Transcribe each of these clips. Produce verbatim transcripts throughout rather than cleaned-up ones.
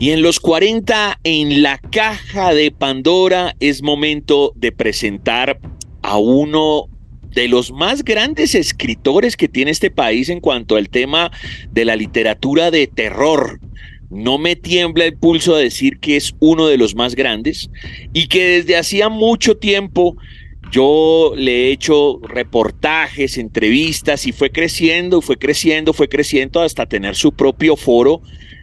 Y en Los cuarenta, en La Caja de Pandora, es momento de presentar a uno de los más grandes escritores que tiene este país en cuanto al tema de la literatura de terror. No me tiembla el pulso a decir que es uno de los más grandes y que desde hacía mucho tiempo yo le he hecho reportajes, entrevistas, y fue creciendo, fue creciendo, fue creciendo hasta tener su propio foro,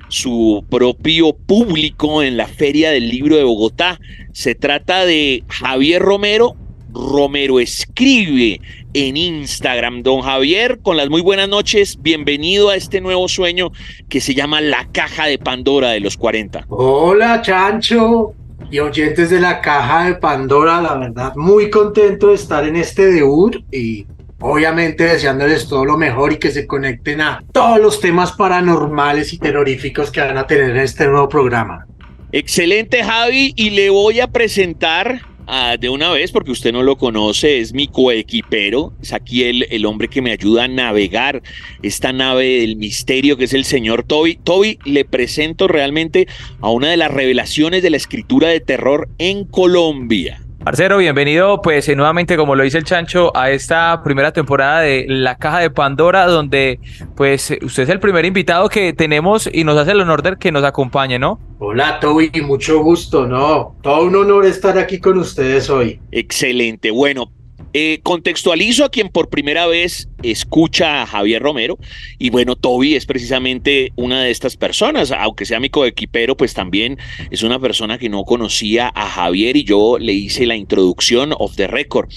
su propio público en la Feria del Libro de Bogotá. Se trata de Javier Romero. Romero Escribe en Instagram. Don Javier, con las muy buenas noches, bienvenido a este nuevo sueño que se llama La Caja de Pandora de Los cuarenta. Hola, Chancho y oyentes de La Caja de Pandora. La verdad, muy contento de estar en este debut y obviamente deseándoles todo lo mejor y que se conecten a todos los temas paranormales y terroríficos que van a tener en este nuevo programa. Excelente, Javi, y le voy a presentar ah, de una vez, porque usted no lo conoce, es mi coequipero, es aquí el, el hombre que me ayuda a navegar esta nave del misterio que es el señor Toby. Toby, le presento realmente a una de las revelaciones de la escritura de terror en Colombia. Parcero, bienvenido, pues nuevamente, como lo dice el Chancho, a esta primera temporada de La Caja de Pandora, donde pues usted es el primer invitado que tenemos y nos hace el honor de que nos acompañe, ¿no? Hola, Toby, mucho gusto, ¿no? Todo un honor estar aquí con ustedes hoy. Excelente, bueno. Eh, contextualizo a quien por primera vez escucha a Javier Romero, y bueno, Toby es precisamente una de estas personas, aunque sea mi coequipero, pues también es una persona que no conocía a Javier y yo le hice la introducción off the record.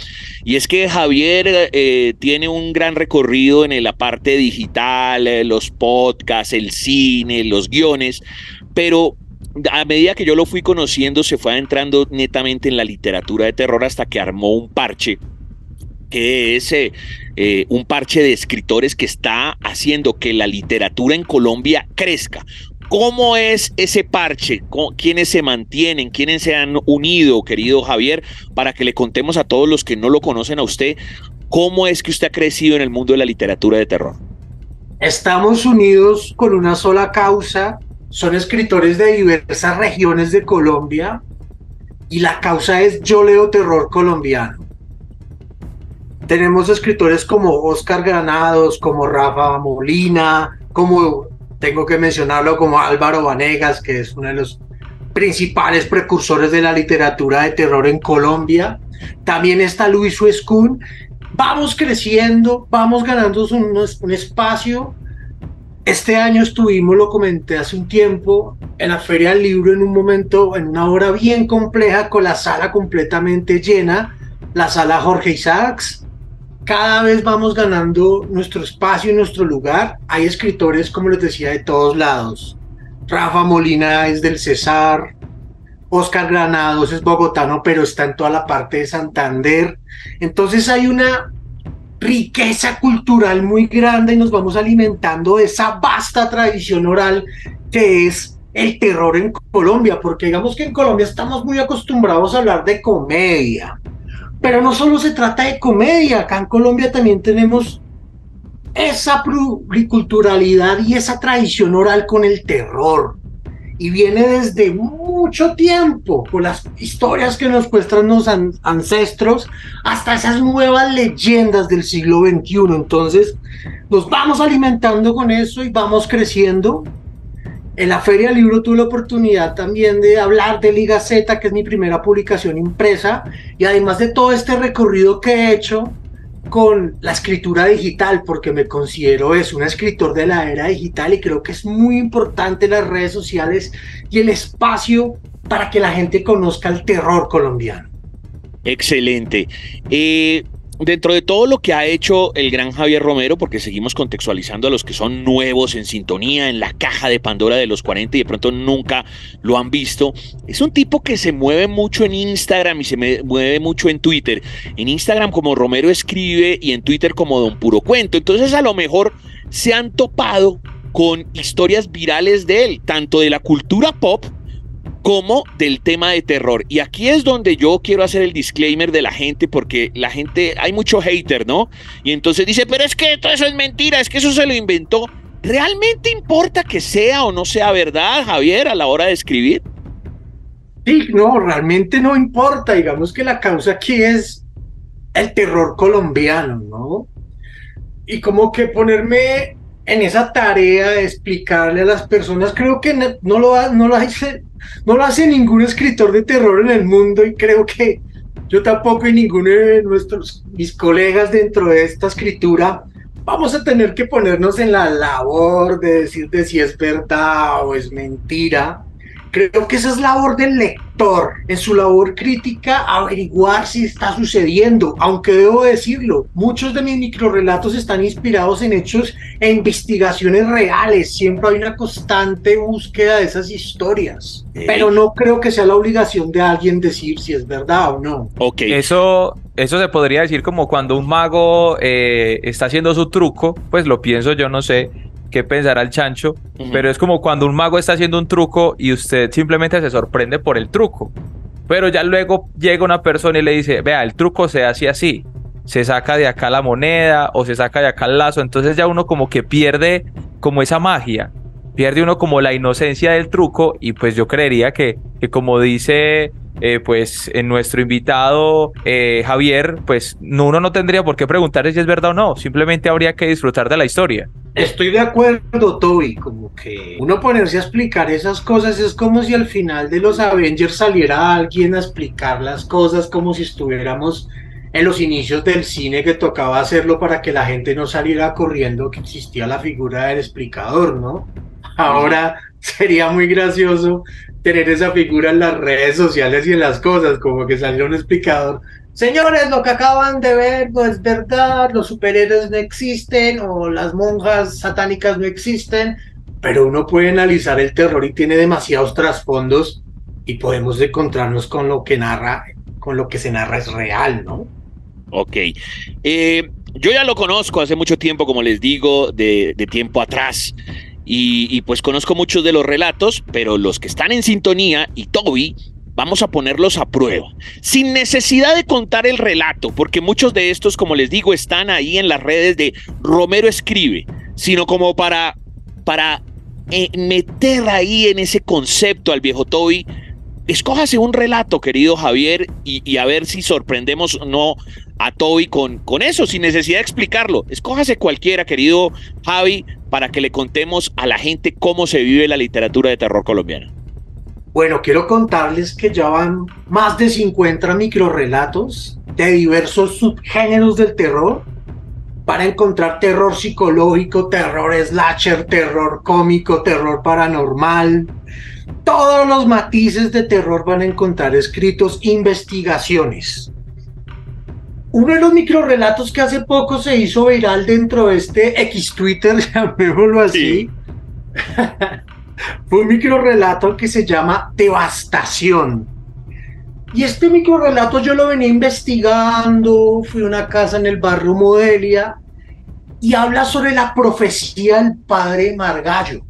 Y es que Javier eh, tiene un gran recorrido en la parte digital, eh, los podcasts, el cine, los guiones, pero a medida que yo lo fui conociendo se fue adentrando netamente en la literatura de terror hasta que armó un parche, que es eh, eh, un parche de escritores que está haciendo que la literatura en Colombia crezca. ¿Cómo es ese parche? ¿Quiénes se mantienen? ¿Quiénes se han unido, querido Javier? Para que le contemos a todos los que no lo conocen a usted, ¿cómo es que usted ha crecido en el mundo de la literatura de terror? Estamos unidos con una sola causa. Son escritores de diversas regiones de Colombia y la causa es Yo Leo Terror Colombiano. Tenemos escritores como Oscar Granados, como Rafa Molina, como, tengo que mencionarlo, como Álvaro Vanegas, que es uno de los principales precursores de la literatura de terror en Colombia. También está Luis Suescún. Vamos creciendo, vamos ganando un, un espacio. Este año estuvimos, lo comenté hace un tiempo, en la Feria del Libro, en un momento, en una hora bien compleja, con la sala completamente llena, la sala Jorge Isaacs. Cada vez vamos ganando nuestro espacio y nuestro lugar. Hay escritores, como les decía, de todos lados. Rafa Molina es del Cesar, Oscar Granados es bogotano, pero está en toda la parte de Santander. Entonces hay una riqueza cultural muy grande y nos vamos alimentando de esa vasta tradición oral que es el terror en Colombia, porque digamos que en Colombia estamos muy acostumbrados a hablar de comedia. Pero no solo se trata de comedia, acá en Colombia también tenemos esa pluriculturalidad y esa tradición oral con el terror. Y viene desde mucho tiempo, con las historias que nos cuestan los an ancestros, hasta esas nuevas leyendas del siglo veintiuno. Entonces, nos vamos alimentando con eso y vamos creciendo. En la Feria del Libro tuve la oportunidad también de hablar de Liga Z, que es mi primera publicación impresa, y además de todo este recorrido que he hecho con la escritura digital, porque me considero eso, un escritor de la era digital, y creo que es muy importante las redes sociales y el espacio para que la gente conozca el terror colombiano. Excelente. Eh... Dentro de todo lo que ha hecho el gran Javier Romero, porque seguimos contextualizando a los que son nuevos en sintonía en La Caja de Pandora de Los cuarenta y de pronto nunca lo han visto, es un tipo que se mueve mucho en Instagram y se mueve mucho en Twitter. En Instagram como Romero Escribe y en Twitter como Don Puro Cuento. Entonces a lo mejor se han topado con historias virales de él, tanto de la cultura pop como del tema de terror. Y aquí es donde yo quiero hacer el disclaimer de la gente, porque la gente, hay mucho hater, ¿no? Y entonces dice, pero es que todo eso es mentira, es que eso se lo inventó. ¿Realmente importa que sea o no sea verdad, Javier, a la hora de escribir? Sí, no, realmente no importa. Digamos que la causa aquí es el terror colombiano, ¿no? Y como que ponerme en esa tarea de explicarle a las personas, creo que no lo, ha, no, lo hace, no lo hace ningún escritor de terror en el mundo, y creo que yo tampoco y ninguno de nuestros, mis colegas dentro de esta escritura, vamos a tener que ponernos en la labor de decir de si es verdad o es mentira. Creo que esa es labor del lector, en su labor crítica, averiguar si está sucediendo, aunque debo decirlo, muchos de mis microrrelatos están inspirados en hechos e investigaciones reales, siempre hay una constante búsqueda de esas historias, sí. Pero no creo que sea la obligación de alguien decir si es verdad o no. Ok, eso... Eso se podría decir como cuando un mago eh, está haciendo su truco, pues lo pienso, yo no sé qué pensará el Chancho, uh-huh. Pero es como cuando un mago está haciendo un truco y usted simplemente se sorprende por el truco, pero ya luego llega una persona y le dice, vea, el truco se hace así, se saca de acá la moneda o se saca de acá el lazo, entonces ya uno como que pierde como esa magia, pierde uno como la inocencia del truco y pues yo creería que, que como dice... Eh, pues en nuestro invitado eh, Javier, pues uno no tendría por qué preguntarle si es verdad o no, simplemente habría que disfrutar de la historia. Estoy de acuerdo, Toby, como que uno ponerse a explicar esas cosas es como si al final de los Avengers saliera alguien a explicar las cosas, como si estuviéramos en los inicios del cine, que tocaba hacerlo para que la gente no saliera corriendo que existía la figura del explicador, ¿no? Ahora sería muy gracioso tener esa figura en las redes sociales y en las cosas, como que salió un explicador. Señores, lo que acaban de ver no es verdad, los superhéroes no existen, o las monjas satánicas no existen, pero uno puede analizar el terror y tiene demasiados trasfondos y podemos encontrarnos con lo que narra, con lo que se narra es real, ¿no? Ok. Eh, yo ya lo conozco hace mucho tiempo, como les digo, de, de tiempo atrás. Y, y pues conozco muchos de los relatos, pero los que están en sintonía y Toby, vamos a ponerlos a prueba. Sin necesidad de contar el relato, porque muchos de estos, como les digo, están ahí en las redes de Romero Escribe, sino como para, para eh, meter ahí en ese concepto al viejo Toby. Escójase un relato, querido Javier, y, y a ver si sorprendemos o no a Toby con, con eso, sin necesidad de explicarlo. Escójase cualquiera, querido Javi, para que le contemos a la gente cómo se vive la literatura de terror colombiana. Bueno, quiero contarles que ya van más de cincuenta microrrelatos de diversos subgéneros del terror para encontrar terror psicológico, terror slasher, terror cómico, terror paranormal. Todos los matices de terror van a encontrar escritos, investigaciones. Uno de los microrrelatos que hace poco se hizo viral dentro de este X Twitter, llamémoslo así, sí. Fue un microrrelato que se llama Devastación. Y este microrrelato yo lo venía investigando, fui a una casa en el barrio Modelia y habla sobre la profecía del padre Margallo.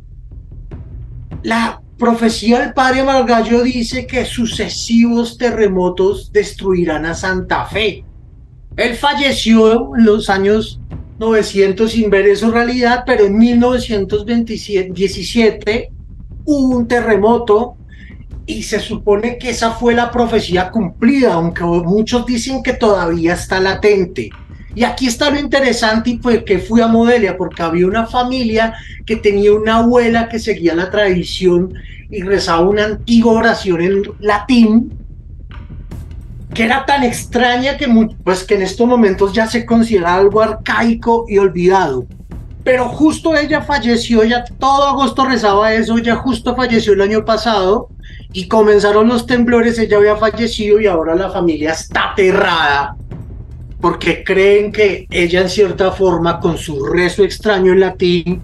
La profecía del padre Margallo dice que sucesivos terremotos destruirán a Santa Fe. Él falleció en los años novecientos sin ver eso realidad, pero en mil novecientos diecisiete hubo un terremoto y se supone que esa fue la profecía cumplida, aunque muchos dicen que todavía está latente. Y aquí está lo interesante, y fue que fui a Modelia, porque había una familia que tenía una abuela que seguía la tradición y rezaba una antigua oración en latín, que era tan extraña que, pues, que en estos momentos ya se considera algo arcaico y olvidado. Pero justo ella falleció, ella todo agosto rezaba eso, ella justo falleció el año pasado y comenzaron los temblores, ella había fallecido y ahora la familia está aterrada porque creen que ella en cierta forma con su rezo extraño en latín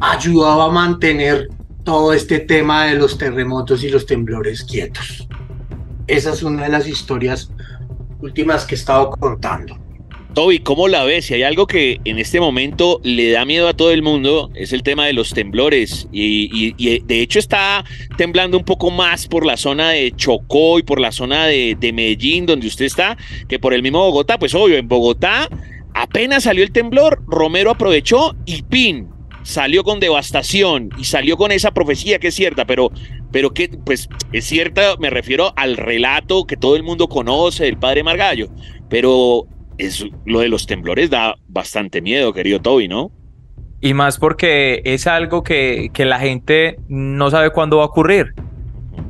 ayudaba a mantener todo este tema de los terremotos y los temblores quietos. Esa es una de las historias últimas que he estado contando. Toby, ¿cómo la ves? Si hay algo que en este momento le da miedo a todo el mundo, es el tema de los temblores. Y, y, y de hecho está temblando un poco más por la zona de Chocó y por la zona de, de Medellín, donde usted está, que por el mismo Bogotá. Pues obvio, en Bogotá apenas salió el temblor, Romero aprovechó y ¡pin! salió con Devastación y salió con esa profecía que es cierta, pero, pero que pues es cierta, me refiero al relato que todo el mundo conoce del padre Margallo, pero es, lo de los temblores da bastante miedo, querido Toby, ¿no? Y más porque es algo que, que la gente no sabe cuándo va a ocurrir.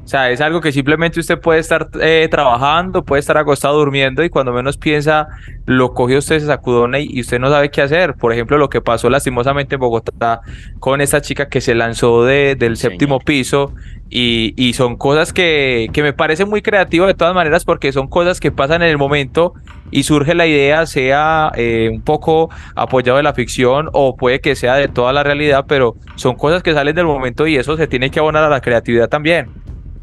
O sea, es algo que simplemente usted puede estar eh, trabajando, puede estar acostado durmiendo y cuando menos piensa, lo coge usted, se sacudona y, y usted no sabe qué hacer. Por ejemplo, lo que pasó lastimosamente en Bogotá con esta chica que se lanzó de, del séptimo piso y, y son cosas que, que me parecen muy creativas de todas maneras porque son cosas que pasan en el momento y surge la idea, sea eh, un poco apoyado de la ficción o puede que sea de toda la realidad, pero son cosas que salen del momento y eso se tiene que abonar a la creatividad también.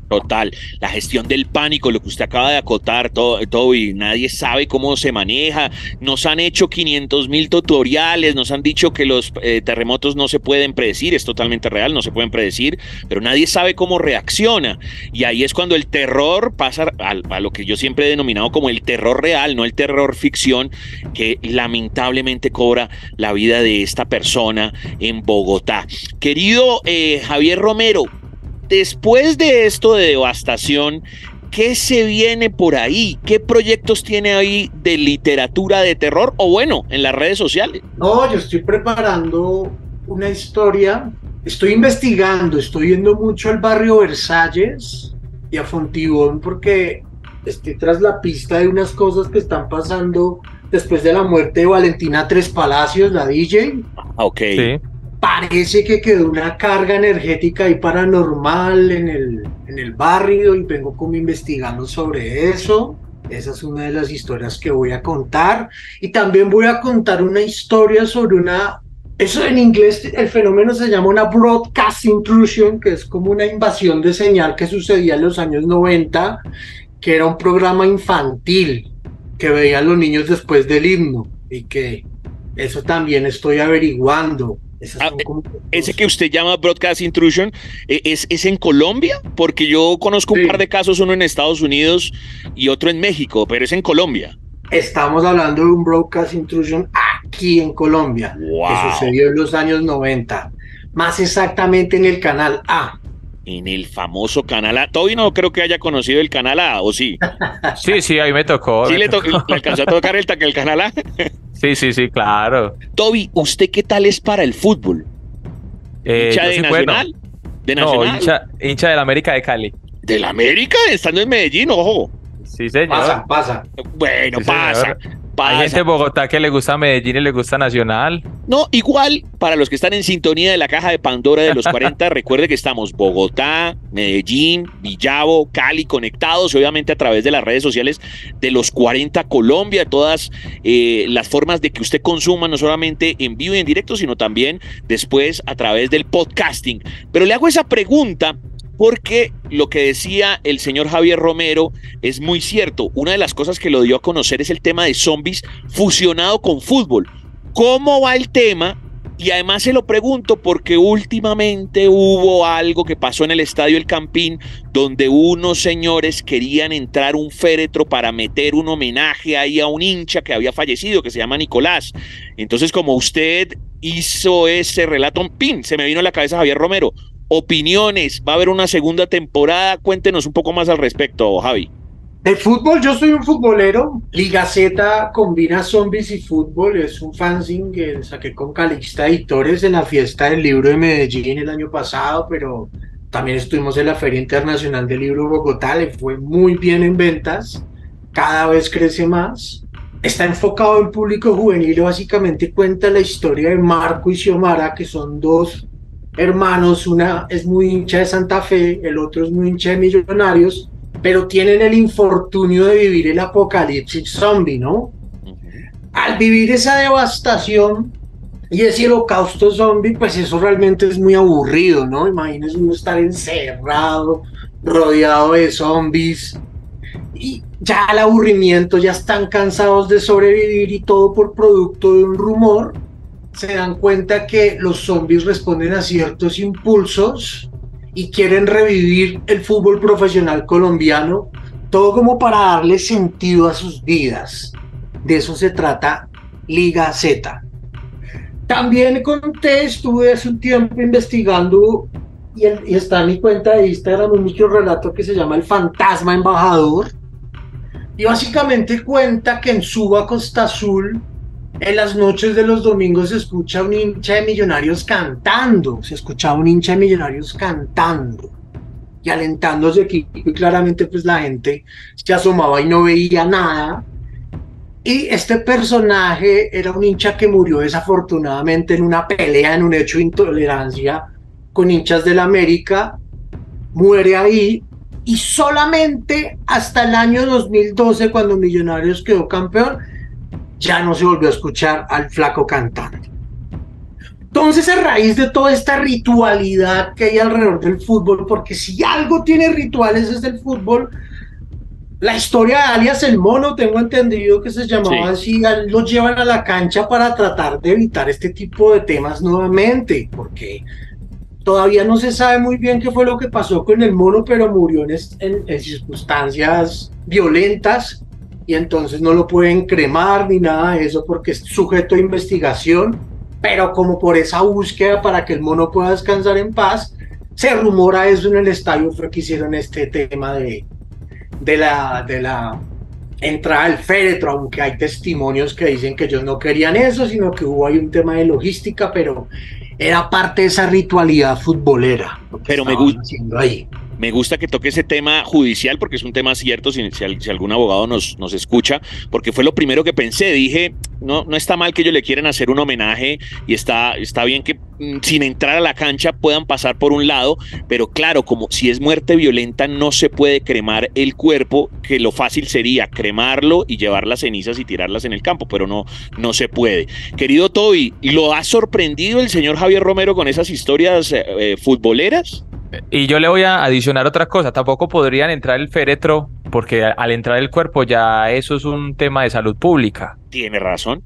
Total, la gestión del pánico, lo que usted acaba de acotar, Toby, nadie sabe cómo se maneja, nos han hecho quinientos mil tutoriales, nos han dicho que los eh, terremotos no se pueden predecir, es totalmente real, no se pueden predecir, pero nadie sabe cómo reacciona, y ahí es cuando el terror pasa a, a lo que yo siempre he denominado como el terror real, no el terror ficción, que lamentablemente cobra la vida de esta persona en Bogotá. Querido eh, Javier Romero, después de esto de Devastación, ¿qué se viene por ahí? ¿Qué proyectos tiene ahí de literatura de terror? O bueno, en las redes sociales. No, yo estoy preparando una historia, estoy investigando, estoy yendo mucho al barrio Versalles y a Fontibón porque estoy tras la pista de unas cosas que están pasando después de la muerte de Valentina Tres Palacios, la D J. Ah, ok. Sí. Parece que quedó una carga energética y paranormal en el, en el barrio y vengo como investigando sobre eso. Esa es una de las historias que voy a contar. Y también voy a contar una historia sobre una... Eso en inglés, el fenómeno se llama una broadcast intrusion, que es como una invasión de señal que sucedía en los años noventa, que era un programa infantil que veían los niños después del himno y que eso también estoy averiguando. Ah, como... Ese que usted llama Broadcast Intrusion, ¿es, ¿es en Colombia? Porque yo conozco un sí. par de casos, uno en Estados Unidos y otro en México, pero es en Colombia. Estamos hablando de un Broadcast Intrusion aquí en Colombia, wow. que sucedió en los años noventa, más exactamente en el Canal A. En el famoso Canal A. Toby no creo que haya conocido el Canal A, ¿o sí? Sí, sí, ahí me tocó. ¿Sí me le, to tocó. le alcanzó a tocar el, el Canal A? Sí, sí, sí, claro. Toby, ¿usted qué tal es para el fútbol? Eh, ¿Hincha de, sí, Nacional? Bueno. ¿De Nacional? No, hincha, hincha de la América de Cali. ¿De la América? Estando en Medellín, ojo. Sí, señor. Pasa, pasa. Bueno, sí, pasa. Pasa. Hay gente de Bogotá que le gusta Medellín y le gusta Nacional. No, igual, para los que están en sintonía de la Caja de Pandora de los cuarenta, recuerde que estamos Bogotá, Medellín, Villavo, Cali, conectados, obviamente a través de las redes sociales de los cuarenta Colombia, todas eh, las formas de que usted consuma, no solamente en vivo y en directo, sino también después a través del podcasting. Pero le hago esa pregunta porque lo que decía el señor Javier Romero es muy cierto. Una de las cosas que lo dio a conocer es el tema de zombies fusionado con fútbol. ¿Cómo va el tema? Y además se lo pregunto porque últimamente hubo algo que pasó en el Estadio El Campín, donde unos señores querían entrar un féretro para meter un homenaje ahí a un hincha que había fallecido, que se llama Nicolás. Entonces, como usted hizo ese relato, ¡pin!, se me vino a la cabeza Javier Romero. Opiniones, va a haber una segunda temporada, cuéntenos un poco más al respecto, Javi. De fútbol, yo soy un futbolero, Liga Z combina zombies y fútbol, es un fanzine que saqué con Calixta Editores en la fiesta del libro de Medellín el año pasado, pero también estuvimos en la Feria Internacional del Libro de Bogotá, le fue muy bien en ventas, cada vez crece más. Está enfocado en público juvenil, básicamente cuenta la historia de Marco y Xiomara, que son dos hermanos, una es muy hincha de Santa Fe, el otro es muy hincha de Millonarios, pero tienen el infortunio de vivir el apocalipsis zombie, ¿no? Al vivir esa devastación y ese holocausto zombie, pues eso realmente es muy aburrido, ¿no? Imagínense uno estar encerrado, rodeado de zombies, y ya el aburrimiento, ya están cansados de sobrevivir y todo por producto de un rumor. Se dan cuenta que los zombies responden a ciertos impulsos y quieren revivir el fútbol profesional colombiano, todo como para darle sentido a sus vidas. De eso se trata Liga Z. También conté, estuve hace un tiempo investigando y, el, y está en mi cuenta de Instagram un microrrelato que se llama El Fantasma Embajador, y básicamente cuenta que en Suba, Costa Azul, en las noches de los domingos se escucha un hincha de Millonarios cantando, se escuchaba un hincha de Millonarios cantando y alentando a su equipo, y claramente pues la gente se asomaba y no veía nada. Y este personaje era un hincha que murió desafortunadamente en una pelea, en un hecho de intolerancia con hinchas del América, muere ahí, y solamente hasta el año dos mil doce, cuando Millonarios quedó campeón, ya no se volvió a escuchar al flaco cantando. Entonces, a raíz de toda esta ritualidad que hay alrededor del fútbol, porque si algo tiene rituales es el fútbol. La historia de Alias el Mono, tengo entendido que se llamaba sí. así, lo llevan a la cancha para tratar de evitar este tipo de temas nuevamente, porque todavía no se sabe muy bien qué fue lo que pasó con el Mono, pero murió en, en, en circunstancias violentas, y entonces no lo pueden cremar ni nada de eso porque es sujeto a investigación, pero como por esa búsqueda para que el Mono pueda descansar en paz, se rumora eso en el estadio, fue que hicieron este tema de... De la, de la entrada al féretro, aunque hay testimonios que dicen que ellos no querían eso, sino que hubo ahí un tema de logística, pero era parte de esa ritualidad futbolera. Pero me gusta, ahí. me gusta que toque ese tema judicial, porque es un tema cierto, si, si, si algún abogado nos, nos escucha, porque fue lo primero que pensé. Dije, no, no está mal que ellos le quieran hacer un homenaje, y está, está bien que sin entrar a la cancha puedan pasar por un lado, pero claro, como si es muerte violenta no se puede cremar el cuerpo, que lo fácil sería cremarlo y llevar las cenizas y tirarlas en el campo, pero no, no se puede. Querido Toby, ¿lo ha sorprendido el señor Javier Romero con esas historias eh, futboleras? Y yo le voy a adicionar otra cosa, tampoco podrían entrar el féretro, porque al entrar el cuerpo ya eso es un tema de salud pública. Tiene razón.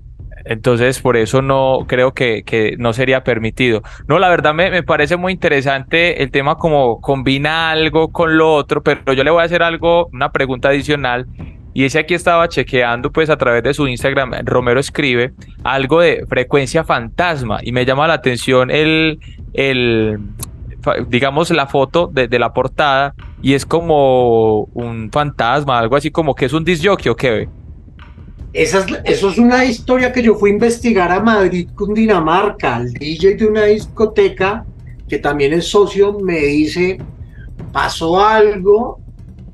Entonces, por eso no creo que, que no sería permitido. No, la verdad me, me parece muy interesante el tema, como combina algo con lo otro, pero yo le voy a hacer algo, una pregunta adicional, y ese aquí estaba chequeando, pues a través de su Instagram, Romero escribe algo de Frecuencia Fantasma, y me llama la atención el, el digamos, la foto de, de la portada, y es como un fantasma, algo así como que es un disc jockey o qué ve. Esa es, eso es una historia que yo fui a investigar a Madrid Cundinamarca. El D J de una discoteca, que también es socio, me dice, pasó algo,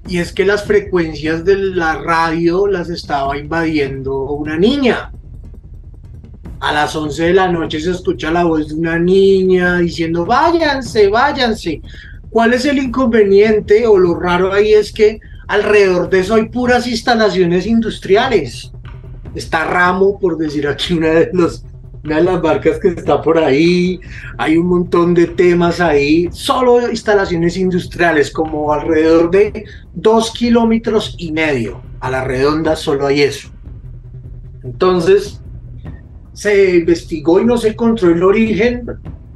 y es que las frecuencias de la radio las estaba invadiendo una niña. A las once de la noche se escucha la voz de una niña diciendo, váyanse, váyanse. ¿Cuál es el inconveniente o lo raro ahí? Es que alrededor de eso hay puras instalaciones industriales. Está Ramo, por decir aquí, una de, los, una de las marcas que está por ahí, hay un montón de temas ahí, solo instalaciones industriales, como alrededor de dos kilómetros y medio, a la redonda solo hay eso. Entonces, se investigó y no se encontró el origen.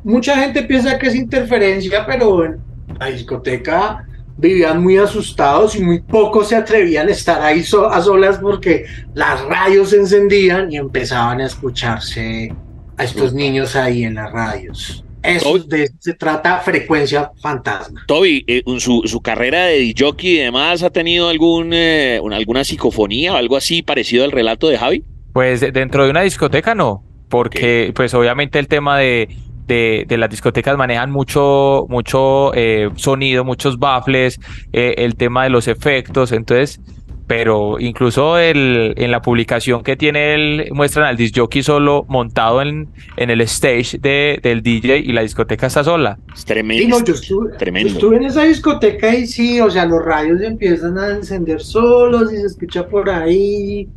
Mucha gente piensa que es interferencia, pero en la discoteca vivían muy asustados y muy pocos se atrevían a estar ahí so a solas porque las radios se encendían y empezaban a escucharse a estos niños ahí en las radios. Eso de, se trata Frecuencia Fantasma. Toby, eh, su, su carrera de jockey y demás, ¿ha tenido algún, eh, una, alguna psicofonía o algo así parecido al relato de Javi? Pues dentro de una discoteca no, porque ¿qué? Pues obviamente el tema de... De, de las discotecas manejan mucho, mucho eh, sonido, muchos baffles, eh, el tema de los efectos, entonces, pero incluso el, en la publicación que tiene él, muestran al disc jockey solo montado en, en el stage de, del D J, y la discoteca está sola. Es tremendo. Sí, no, yo estuve, tremendo. Yo estuve en esa discoteca y sí, o sea, los radios empiezan a encender solos y se escucha por ahí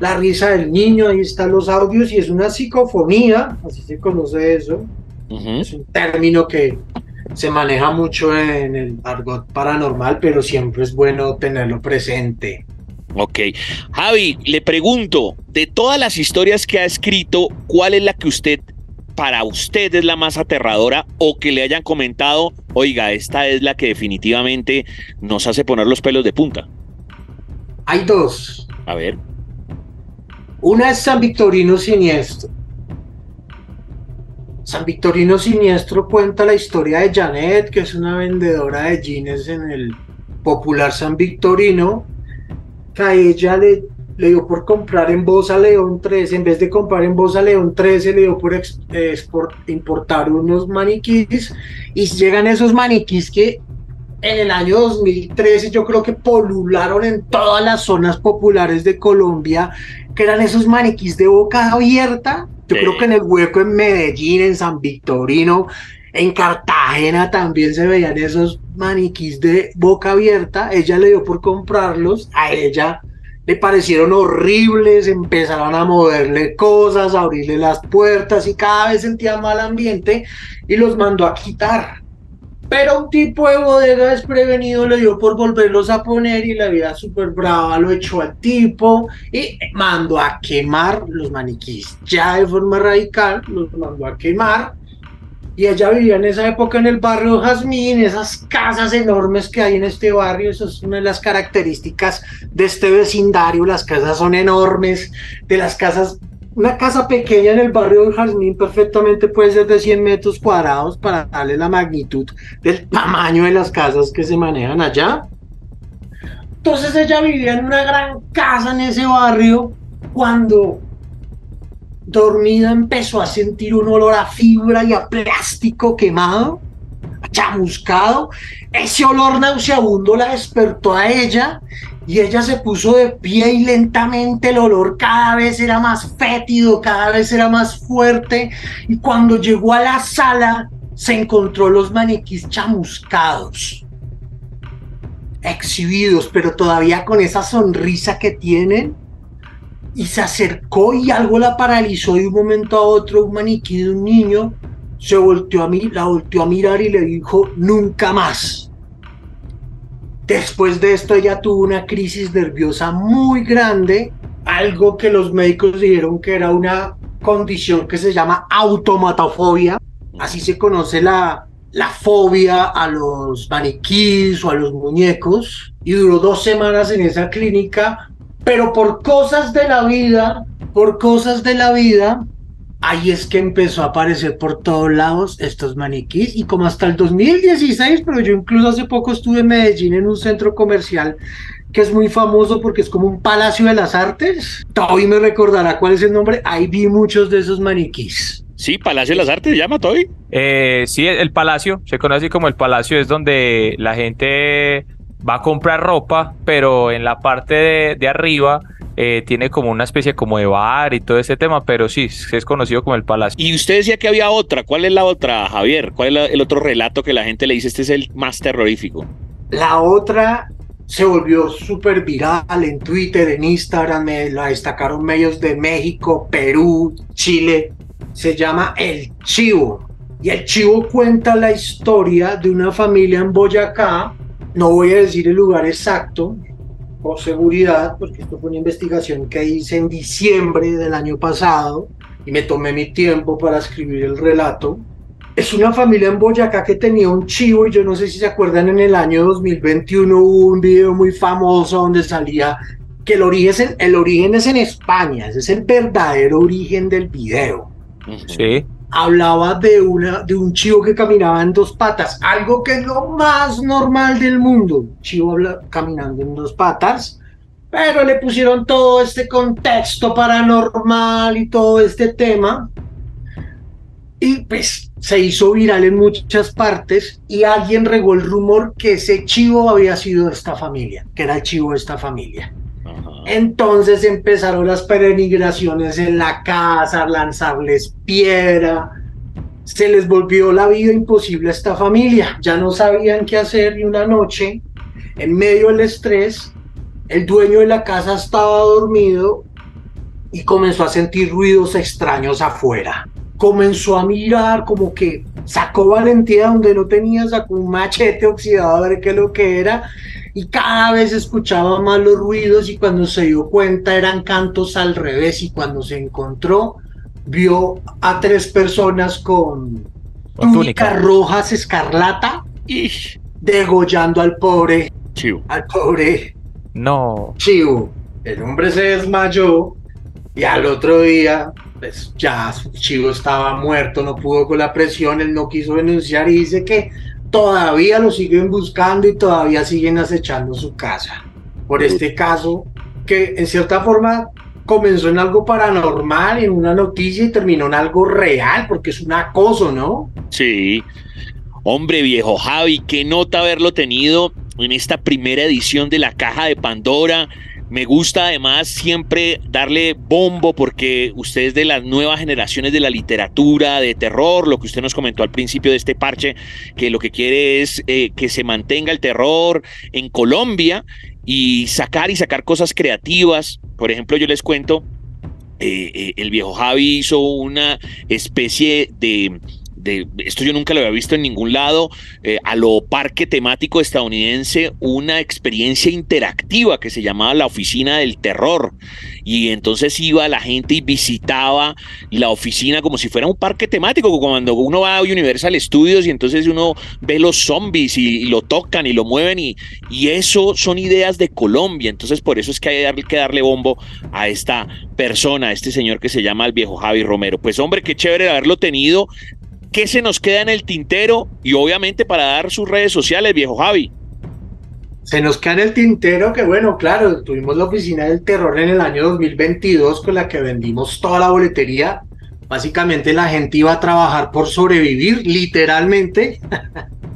la risa del niño, ahí están los audios, y es una psicofonía, así se conoce eso. Uh-huh. Es un término que se maneja mucho en el argot paranormal, pero siempre es bueno tenerlo presente. Ok. Javi, le pregunto, de todas las historias que ha escrito, ¿cuál es la que usted, para usted, es la más aterradora, o que le hayan comentado, oiga, esta es la que definitivamente nos hace poner los pelos de punta? Hay dos. A ver. Una es San Victorino Siniestro. San Victorino Siniestro cuenta la historia de Janet, que es una vendedora de jeans en el popular San Victorino, que a ella le, le dio por comprar en Bosa León trece, en vez de comprar en Bosa León trece, le dio por ex, export, importar unos maniquís, y llegan esos maniquís que en el año dos mil trece yo creo que polularon en todas las zonas populares de Colombia, que eran esos maniquís de boca abierta. Yo creo que en el hueco, en Medellín, en San Victorino, en Cartagena también se veían esos maniquís de boca abierta. Ella le dio por comprarlos, a ella le parecieron horribles, empezaron a moverle cosas, a abrirle las puertas y cada vez sentía mal ambiente y los mandó a quitar. Pero un tipo de bodega desprevenido le dio por volverlos a poner y la vida súper brava lo echó al tipo y mandó a quemar los maniquís. Ya de forma radical los mandó a quemar, y ella vivía en esa época en el barrio Jazmín, esas casas enormes que hay en este barrio. Esa es una de las características de este vecindario, las casas son enormes. De las casas, una casa pequeña en el barrio del Jazmín perfectamente puede ser de cien metros cuadrados, para darle la magnitud del tamaño de las casas que se manejan allá. Entonces ella vivía en una gran casa en ese barrio. Cuando dormida empezó a sentir un olor a fibra y a plástico quemado, a chamuscado. Ese olor nauseabundo la despertó a ella, y ella se puso de pie y lentamente el olor cada vez era más fétido, cada vez era más fuerte, y cuando llegó a la sala se encontró los maniquís chamuscados, exhibidos, pero todavía con esa sonrisa que tienen, y se acercó y algo la paralizó de un momento a otro. Un maniquí de un niño se volteó a mí, la volteó a mirar y le dijo: nunca más. Después de esto ella tuvo una crisis nerviosa muy grande, algo que los médicos dijeron que era una condición que se llama automatofobia. Así se conoce la, la fobia a los maniquís o a los muñecos, y duró dos semanas en esa clínica, pero por cosas de la vida, por cosas de la vida, ahí es que empezó a aparecer por todos lados estos maniquís, y como hasta el dos mil dieciséis, pero yo incluso hace poco estuve en Medellín en un centro comercial que es muy famoso porque es como un palacio de las artes. Toby me recordará cuál es el nombre, ahí vi muchos de esos maniquís. Sí, Palacio de las Artes, ¿se llama, Toby? Eh, sí, el Palacio, se conoce como el Palacio, es donde la gente va a comprar ropa, pero en la parte de, de arriba Eh, tiene como una especie como de bar y todo ese tema, pero sí, es conocido como el Palacio. Y usted decía que había otra, ¿cuál es la otra, Javier? ¿Cuál es la, el otro relato que la gente le dice, este es el más terrorífico? La otra se volvió súper viral en Twitter, en Instagram, me la destacaron medios de México, Perú, Chile, se llama El Chivo. Y El Chivo cuenta la historia de una familia en Boyacá, no voy a decir el lugar exacto, por seguridad, porque esto fue una investigación que hice en diciembre del año pasado y me tomé mi tiempo para escribir el relato. Es una familia en Boyacá que tenía un chivo, y yo no sé si se acuerdan, en el año dos mil veintiuno hubo un video muy famoso donde salía que el origen, el origen es en España, ese es el verdadero origen del video. Sí. Hablaba de, una, de un chivo que caminaba en dos patas, algo que es lo más normal del mundo, chivo caminando en dos patas, pero le pusieron todo este contexto paranormal y todo este tema, y pues se hizo viral en muchas partes, y alguien regó el rumor que ese chivo había sido de esta familia, que era el chivo de esta familia. Entonces empezaron las peregrinaciones en la casa, lanzarles piedra, se les volvió la vida imposible a esta familia, ya no sabían qué hacer, y una noche, en medio del estrés, el dueño de la casa estaba dormido y comenzó a sentir ruidos extraños afuera. Comenzó a mirar, como que sacó valentía donde no tenía, sacó un machete oxidado a ver qué es lo que era, y cada vez escuchaba más los ruidos, y cuando se dio cuenta eran cantos al revés, y cuando se encontró vio a tres personas con túnicas rojas escarlata y degollando al pobre chivo. Al pobre no. chivo. El hombre se desmayó, Y al otro día, pues ya su chivo estaba muerto, no pudo con la presión, él no quiso denunciar y dice que todavía lo siguen buscando y todavía siguen acechando su casa. Por este caso, que en cierta forma comenzó en algo paranormal, en una noticia, y terminó en algo real, porque es un acoso, ¿no? Sí. Hombre, viejo Javi, qué nota haberlo tenido en esta primera edición de La Caja de Pandora. Me gusta además siempre darle bombo porque usted es de las nuevas generaciones de la literatura, de terror, lo que usted nos comentó al principio de este parche, que lo que quiere es eh, que se mantenga el terror en Colombia y sacar y sacar cosas creativas. Por ejemplo, yo les cuento, eh, eh, el viejo Javi hizo una especie de... De, esto yo nunca lo había visto en ningún lado, eh, a lo parque temático estadounidense, una experiencia interactiva que se llamaba la Oficina del Terror, y entonces iba la gente y visitaba la oficina como si fuera un parque temático, como cuando uno va a Universal Studios y entonces uno ve los zombies y, y lo tocan y lo mueven, y, y eso son ideas de Colombia. Entonces por eso es que hay que darle, que darle bombo a esta persona, a este señor que se llama el viejo Javi Romero. Pues hombre, qué chévere haberlo tenido. ¿Qué se nos queda en el tintero? Y obviamente para dar sus redes sociales, viejo Javi. Se nos queda en el tintero que, bueno, claro, tuvimos la Oficina del Terror en el año dos mil veintidós, con la que vendimos toda la boletería. Básicamente la gente iba a trabajar por sobrevivir, literalmente.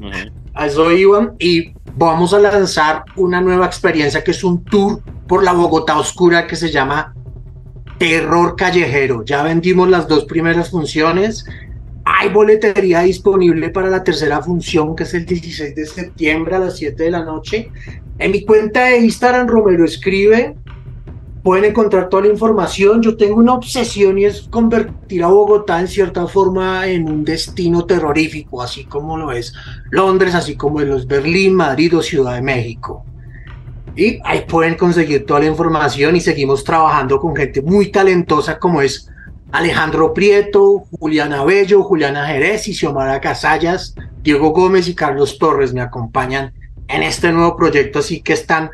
Uh-huh. A eso iban. Y vamos a lanzar una nueva experiencia que es un tour por la Bogotá oscura que se llama Terror Callejero. Ya vendimos las dos primeras funciones. Hay boletería disponible para la tercera función, que es el dieciséis de septiembre a las siete de la noche. En mi cuenta de Instagram, Romero Escribe, pueden encontrar toda la información. Yo tengo una obsesión y es convertir a Bogotá en cierta forma en un destino terrorífico, así como lo es Londres, así como lo es Berlín, Madrid o Ciudad de México. Y ahí pueden conseguir toda la información, y seguimos trabajando con gente muy talentosa como es Alejandro Prieto, Juliana Bello, Juliana Jerez y Xiomara Casallas. Diego Gómez y Carlos Torres me acompañan en este nuevo proyecto, así que están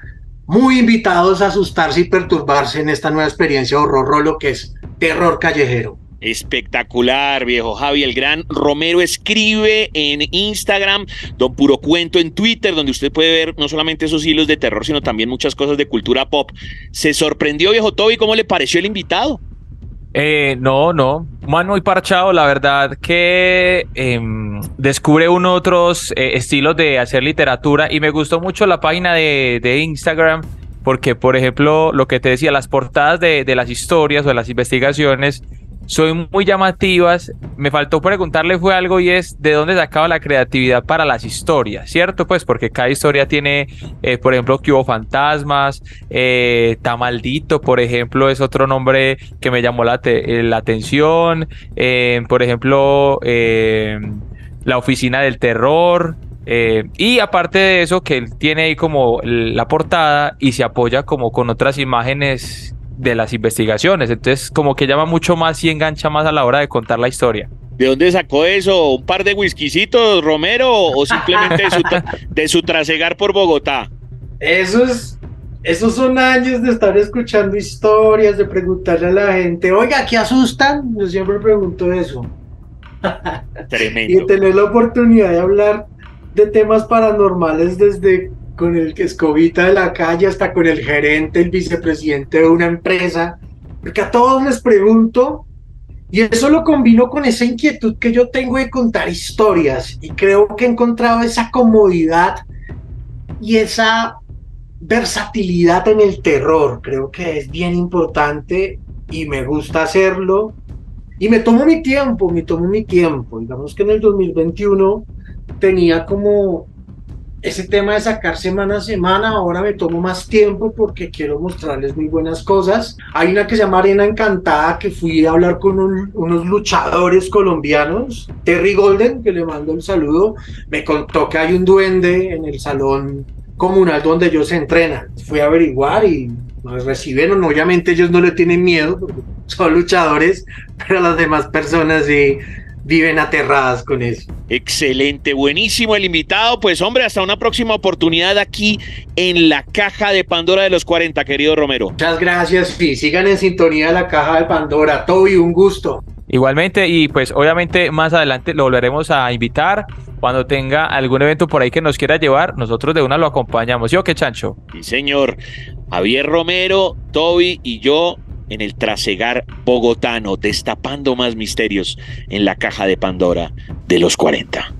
muy invitados a asustarse y perturbarse en esta nueva experiencia horror rolo que es Terror Callejero. Espectacular, viejo Javi, el gran Romero Escribe en Instagram, Don Puro Cuento en Twitter, donde usted puede ver no solamente esos hilos de terror, sino también muchas cosas de cultura pop. ¿Se sorprendió, viejo Toby? ¿Cómo le pareció el invitado? Eh, no, no, man, muy parchado, la verdad que eh, descubre uno otros eh, estilos de hacer literatura, y me gustó mucho la página de, de Instagram porque, por ejemplo, lo que te decía, las portadas de, de las historias o de las investigaciones son muy llamativas. Me faltó preguntarle fue algo, y es de dónde sacaba la creatividad para las historias, ¿cierto? Pues porque cada historia tiene, eh, por ejemplo, que hubo fantasmas, eh, Tamaldito, por ejemplo, es otro nombre que me llamó la, te- la atención, eh, por ejemplo, eh, la Oficina del Terror. Eh, y aparte de eso, que él tiene ahí como la portada y se apoya como con otras imágenes de las investigaciones, entonces como que llama mucho más y engancha más a la hora de contar la historia. ¿De dónde sacó eso? ¿Un par de whiskycitos, Romero, o simplemente de, su tra- de su trasegar por Bogotá? Esos, esos son años de estar escuchando historias, de preguntarle a la gente, oiga, ¿qué asustan? Yo siempre pregunto eso. Tremendo. Y tener la oportunidad de hablar de temas paranormales desde... con el que escobita de la calle hasta con el gerente, el vicepresidente de una empresa, porque a todos les pregunto, y eso lo combino con esa inquietud que yo tengo de contar historias, y creo que he encontrado esa comodidad y esa versatilidad en el terror. Creo que es bien importante y me gusta hacerlo, y me tomo mi tiempo, me tomo mi tiempo. Digamos que en el dos mil veintiuno tenía como... ese tema de sacar semana a semana, ahora me tomo más tiempo porque quiero mostrarles muy buenas cosas. Hay una que se llama Arena Encantada, que fui a hablar con un, unos luchadores colombianos. Terry Golden, que le mando el saludo, me contó que hay un duende en el salón comunal donde ellos se entrenan. Fui a averiguar y nos recibieron. Obviamente ellos no le tienen miedo, porque son luchadores, pero las demás personas sí... viven aterradas con eso. Excelente, buenísimo el invitado. Pues hombre, hasta una próxima oportunidad aquí en La Caja de Pandora de los cuarenta, querido Romero. Muchas gracias, sí, sigan en sintonía de La Caja de Pandora. Toby, un gusto. Igualmente, y pues obviamente más adelante lo volveremos a invitar. Cuando tenga algún evento por ahí que nos quiera llevar, nosotros de una lo acompañamos. ¿Yo qué, Chancho? Sí, señor. Javier Romero, Toby y yo en el trasegar bogotano, destapando más misterios en La Caja de Pandora de los cuarenta.